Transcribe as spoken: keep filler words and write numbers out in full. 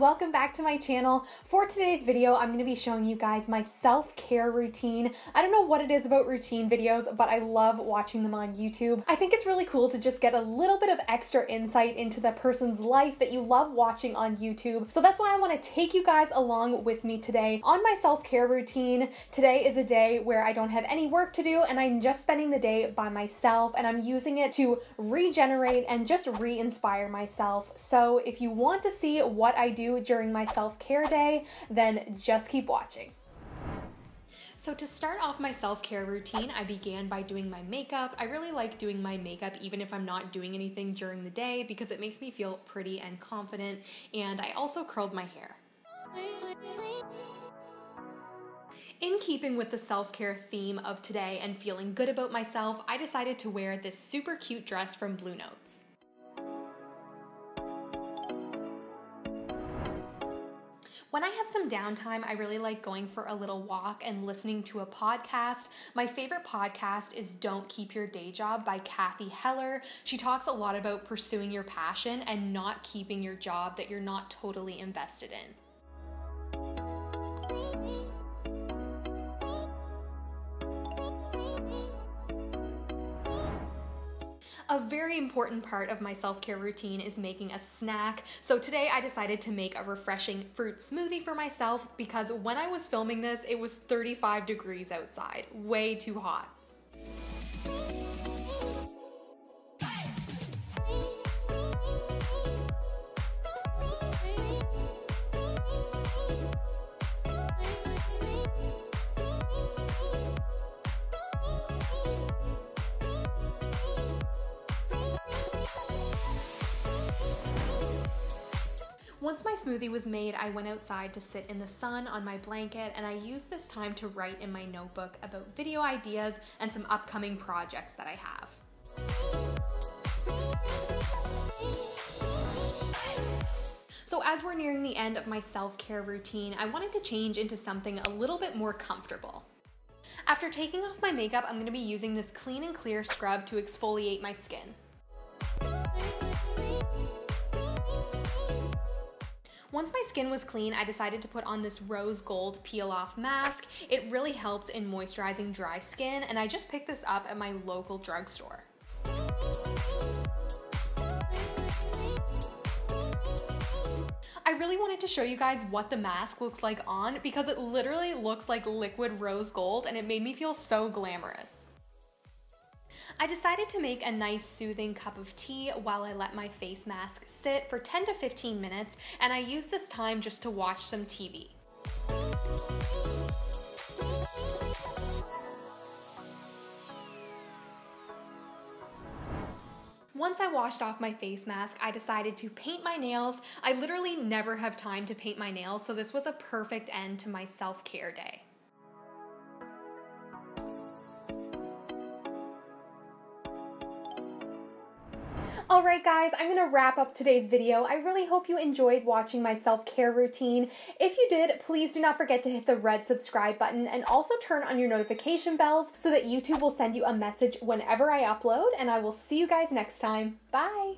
welcome back to my channel. For today's video, I'm gonna be showing you guys my self-care routine. I don't know what it is about routine videos, but I love watching them on YouTube. I think it's really cool to just get a little bit of extra insight into the person's life that you love watching on YouTube. So that's why I wanna take you guys along with me today on my self-care routine. Today is a day where I don't have any work to do and I'm just spending the day by myself, and I'm using it to regenerate and just re-inspire myself. So if you want to see what I do during my self-care day, then just keep watching. So to start off my self-care routine, I began by doing my makeup. I really like doing my makeup even if I'm not doing anything during the day because it makes me feel pretty and confident, and I also curled my hair. In keeping with the self-care theme of today and feeling good about myself, I decided to wear this super cute dress from Blue Notes. When I have some downtime, I really like going for a little walk and listening to a podcast. My favorite podcast is Don't Keep Your Day Job by Kathy Heller. She talks a lot about pursuing your passion and not keeping your job that you're not totally invested in. A very important part of my self-care routine is making a snack. So today I decided to make a refreshing fruit smoothie for myself because when I was filming this, it was thirty-five degrees outside, way too hot. Once my smoothie was made, I went outside to sit in the sun on my blanket, and I used this time to write in my notebook about video ideas and some upcoming projects that I have. So as we're nearing the end of my self-care routine, I wanted to change into something a little bit more comfortable. After taking off my makeup, I'm gonna be using this Clean and Clear scrub to exfoliate my skin. Once my skin was clean, I decided to put on this rose gold peel-off mask. It really helps in moisturizing dry skin, and I just picked this up at my local drugstore. I really wanted to show you guys what the mask looks like on because it literally looks like liquid rose gold, and it made me feel so glamorous. I decided to make a nice soothing cup of tea while I let my face mask sit for ten to fifteen minutes, and I used this time just to watch some T V. Once I washed off my face mask, I decided to paint my nails. I literally never have time to paint my nails, so this was a perfect end to my self-care day. All right guys, I'm gonna wrap up today's video. I really hope you enjoyed watching my self-care routine. If you did, please do not forget to hit the red subscribe button and also turn on your notification bells so that YouTube will send you a message whenever I upload, and I will see you guys next time. Bye.